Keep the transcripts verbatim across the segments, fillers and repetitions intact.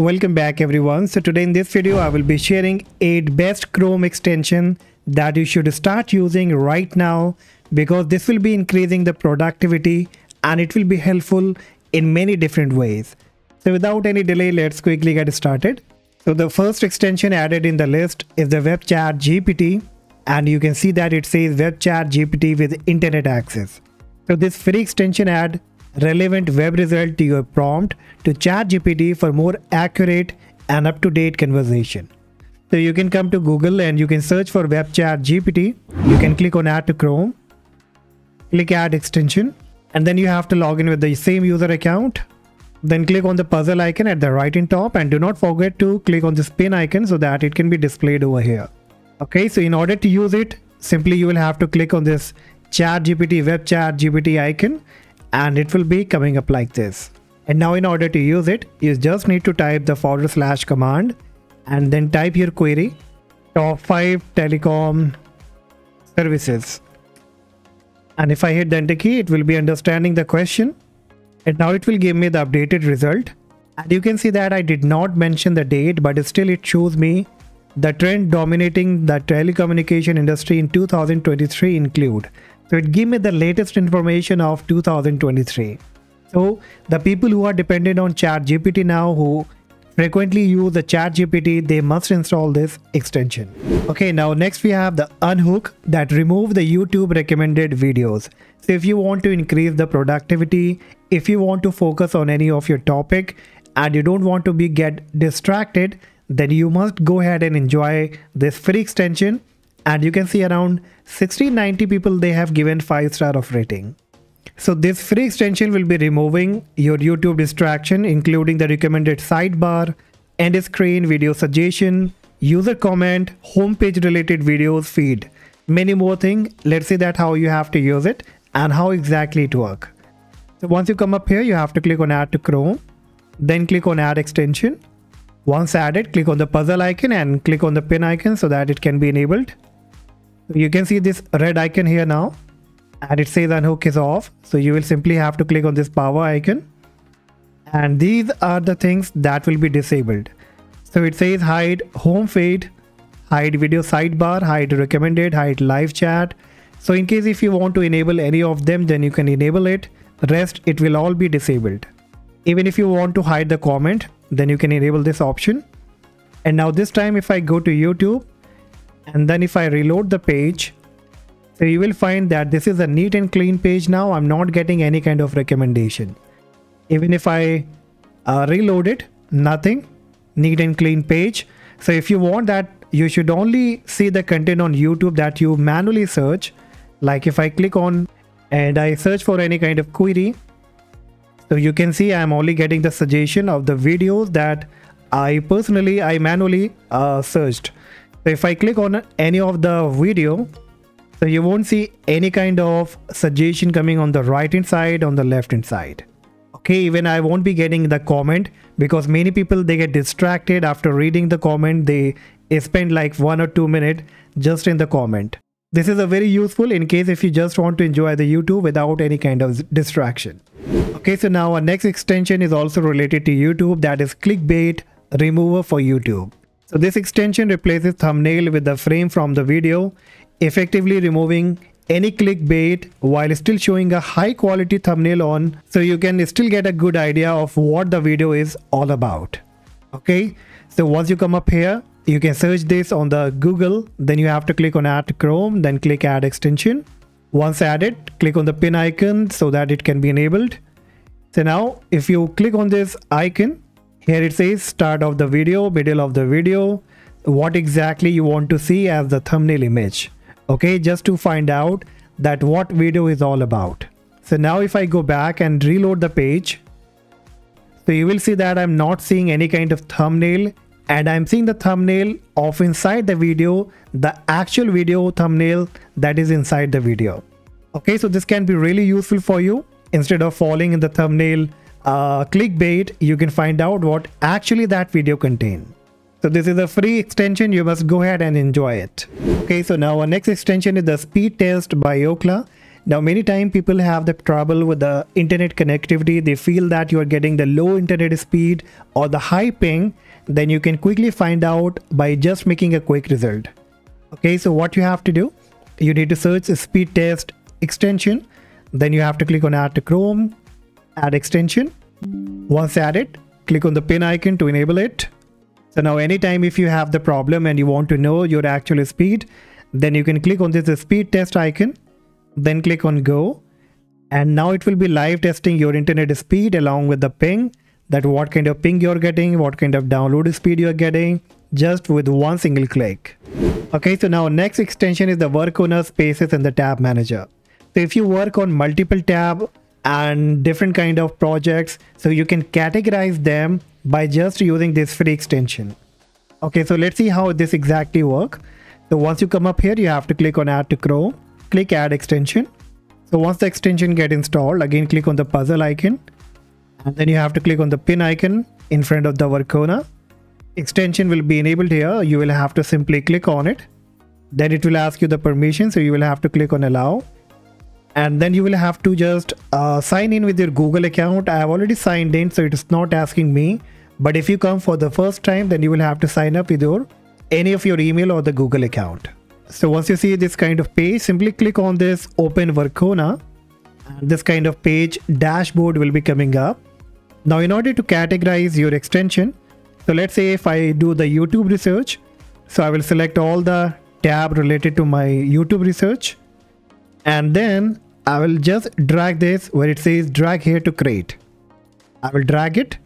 Welcome back everyone. So today in this video I will be sharing eight best Chrome extension that you should start using right now, because this will be increasing the productivity and it will be helpful in many different ways. So without any delay, let's quickly get started. So the first extension added in the list is the Web Chat G P T, and you can see that it says Web Chat G P T with internet access. So this free extension add relevant web result to your prompt to ChatGPT for more accurate and up-to-date conversation. So you can come to Google and you can search for Web Chat G P T. You can click on Add to Chrome, click Add Extension, and then you have to log in with the same user account. Then click on the puzzle icon at the right in top, and do not forget to click on this pin icon so that it can be displayed over here. Okay, so in order to use it, simply you will have to click on this ChatGPT Web Chat G P T icon, and it will be coming up like this. And now in order to use it, you just need to type the forward slash command and then type your query, top five telecom services. And if I hit the enter key, it will be understanding the question. And now it will give me the updated result. And you can see that I did not mention the date, but still it shows me the trend dominating the telecommunication industry in two thousand twenty-three include. So it gives me the latest information of two thousand twenty-three. So the people who are dependent on ChatGPT now, who frequently use the ChatGPT, they must install this extension. Okay, now next we have the Unhook that remove the YouTube recommended videos. So if you want to increase the productivity, if you want to focus on any of your topic and you don't want to be get distracted, then you must go ahead and enjoy this free extension. And you can see around sixty ninety people, they have given five star of rating. So this free extension will be removing your YouTube distraction, including the recommended sidebar, end screen, video suggestion, user comment, homepage related videos, feed, many more things. Let's see that how you have to use it and how exactly it works. So once you come up here, you have to click on Add to Chrome, then click on Add Extension. Once added, click on the puzzle icon and click on the pin icon so that it can be enabled. You can see this red icon here now, and it says Unhook is off. So you will simply have to click on this power icon, and these are the things that will be disabled. So it says hide home feed, hide video sidebar, hide recommended, hide live chat. So in case if you want to enable any of them, then you can enable it. Rest, it will all be disabled. Even if you want to hide the comment, then you can enable this option. And now this time if I go to YouTube, and then if I reload the page, so you will find that this is a neat and clean page now. I'm not getting any kind of recommendation. Even if I uh, reload it, nothing, neat and clean page. So if you want that, you should only see the content on YouTube that you manually search. Like if I click on and I search for any kind of query, so you can see I'm only getting the suggestion of the videos that I personally, I manually uh, searched. So if I click on any of the video, so you won't see any kind of suggestion coming on the right hand side, on the left hand side. Okay, even I won't be getting the comment, because many people, they get distracted after reading the comment. They spend like one or two minutes just in the comment. This is a very useful in case if you just want to enjoy the YouTube without any kind of distraction. Okay, so now our next extension is also related to YouTube, that is Clickbait Remover for YouTube. So this extension replaces thumbnail with the frame from the video, effectively removing any clickbait while still showing a high quality thumbnail on, so you can still get a good idea of what the video is all about. Okay, so once you come up here, you can search this on the Google, then you have to click on Add to Chrome, then click Add Extension. Once added, click on the pin icon so that it can be enabled. So now if you click on this icon, here it says start of the video, middle of the video, what exactly you want to see as the thumbnail image. Okay, just to find out that what video is all about. So now if I go back and reload the page, so you will see that I'm not seeing any kind of thumbnail, and I'm seeing the thumbnail of inside the video, the actual video thumbnail that is inside the video. Okay, so this can be really useful for you. Instead of falling in the thumbnail uh, clickbait, you can find out what actually that video contained. So this is a free extension. You must go ahead and enjoy it. Okay, so now our next extension is the speed test by Ookla, Now many times people have the trouble with the internet connectivity. They feel that you are getting the low internet speed or the high ping. Then you can quickly find out by just making a quick result. Okay, so what you have to do, you need to search a speed test extension. Then you have to click on add to Chrome, add extension. Once added, click on the pin icon to enable it. So now anytime if you have the problem and you want to know your actual speed, then you can click on this speed test icon, then click on go. And now it will be live testing your internet speed along with the ping, that what kind of ping you're getting, what kind of download speed you're getting, just with one single click. Okay, so now next extension is the Workona Spaces and the Tab Manager. So if you work on multiple tab and different kind of projects, so you can categorize them by just using this free extension. Okay, so let's see how this exactly works. So once you come up here, you have to click on add to Chrome, click add extension. So once the extension get installed, again click on the puzzle icon, and then you have to click on the pin icon in front of the Workona. Extension will be enabled here. You will have to simply click on it. Then it will ask you the permission, so you will have to click on allow. And then you will have to just uh, sign in with your Google account. I have already signed in, so it is not asking me. But if you come for the first time, then you will have to sign up with your any of your email or the Google account. So once you see this kind of page, simply click on this open Workona. This kind of page dashboard will be coming up. Now in order to categorize your extension, so let's say if I do the YouTube research, so I will select all the tab related to my YouTube research. And then I will just drag this where it says drag here to create. I will drag it.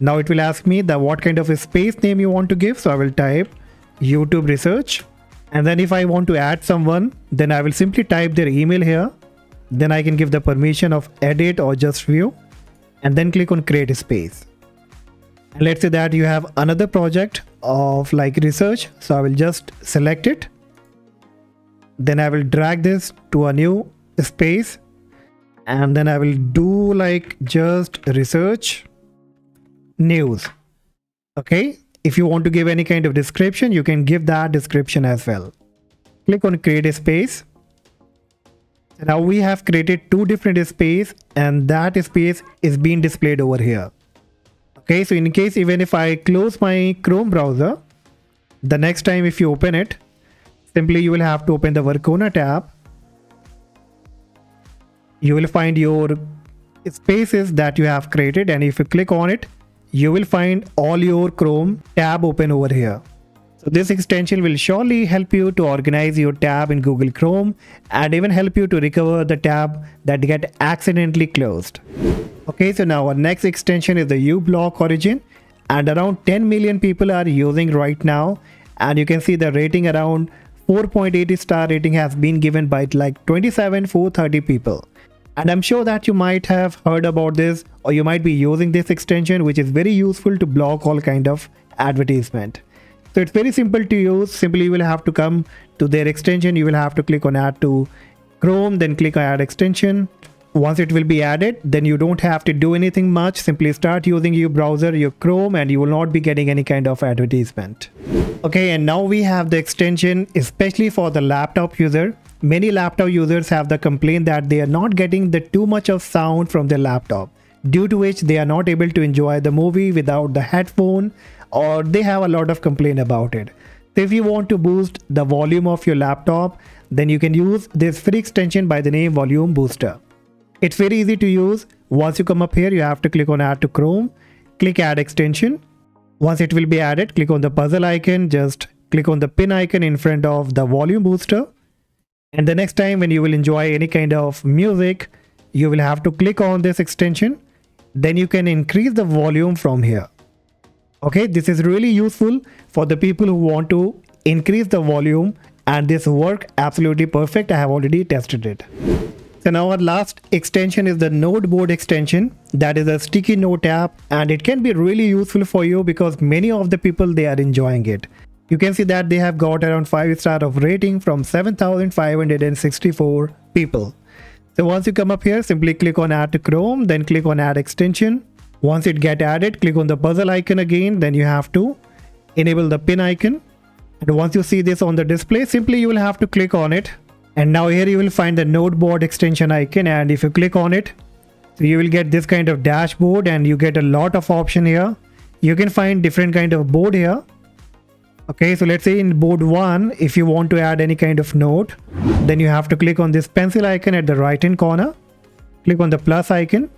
Now it will ask me that what kind of a space name you want to give. So I will type YouTube research. And then if I want to add someone, then I will simply type their email here. Then I can give the permission of edit or just view. And then click on create space. And let's say that you have another project of like research. So I will just select it. Then I will drag this to a new space, and then I will do like just research news. Okay, if you want to give any kind of description, you can give that description as well. Click on create a space. Now we have created two different space, and that space is being displayed over here. Okay, so in case even if I close my Chrome browser, the next time if you open it, simply you will have to open the Workona tab. You will find your spaces that you have created, and if you click on it, you will find all your Chrome tab open over here. So this extension will surely help you to organize your tab in Google Chrome and even help you to recover the tab that get accidentally closed. Okay, so now our next extension is the uBlock Origin, and around ten million people are using right now, and you can see the rating around four point eight star rating has been given by like twenty-seven thousand four hundred thirty people. And I'm sure that you might have heard about this, or you might be using this extension, which is very useful to block all kind of advertisement. So it's very simple to use. Simply you will have to come to their extension. You will have to click on add to Chrome, then click on add extension. Once it will be added, then you don't have to do anything much. Simply start using your browser, your Chrome, and you will not be getting any kind of advertisement. Okay, and now we have the extension especially for the laptop user. Many laptop users have the complaint that they are not getting the too much of sound from their laptop, due to which they are not able to enjoy the movie without the headphone, or they have a lot of complaint about it. So if you want to boost the volume of your laptop, then you can use this free extension by the name Volume Booster. It's very easy to use. Once you come up here, you have to click on add to Chrome, click add extension. Once it will be added, click on the puzzle icon, just click on the pin icon in front of the Volume Booster. And the next time when you will enjoy any kind of music, you will have to click on this extension. Then you can increase the volume from here. Okay, this is really useful for the people who want to increase the volume, and this works absolutely perfect. I have already tested it. So now our last extension is the Noteboard extension, that is a sticky note app, and it can be really useful for you because many of the people, they are enjoying it. You can see that they have got around five star of rating from seven thousand five hundred sixty-four people. So once you come up here, simply click on add to Chrome, then click on add extension. Once it get added, click on the puzzle icon again, then you have to enable the pin icon. And once you see this on the display, simply you will have to click on it. And now here you will find the Noteboard extension icon, and if you click on it, so you will get this kind of dashboard and you get a lot of option here. You can find different kind of board here. Okay, so let's say in board one, if you want to add any kind of note, then you have to click on this pencil icon at the right hand corner, click on the plus icon,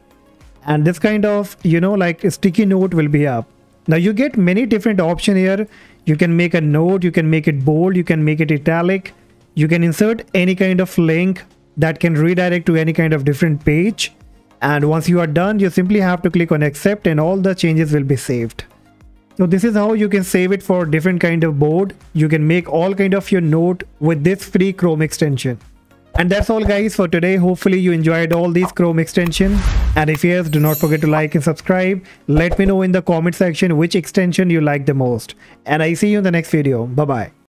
and this kind of, you know, like a sticky note will be up. Now you get many different options here. You can make a note, you can make it bold, you can make it italic, you can insert any kind of link that can redirect to any kind of different page. And once you are done, you simply have to click on accept and all the changes will be saved. So this is how you can save it for different kind of board. You can make all kind of your note with this free Chrome extension. And that's all guys for today. Hopefully you enjoyed all these Chrome extensions. And if yes, do not forget to like and subscribe. Let me know in the comment section which extension you like the most. And I see you in the next video. Bye bye.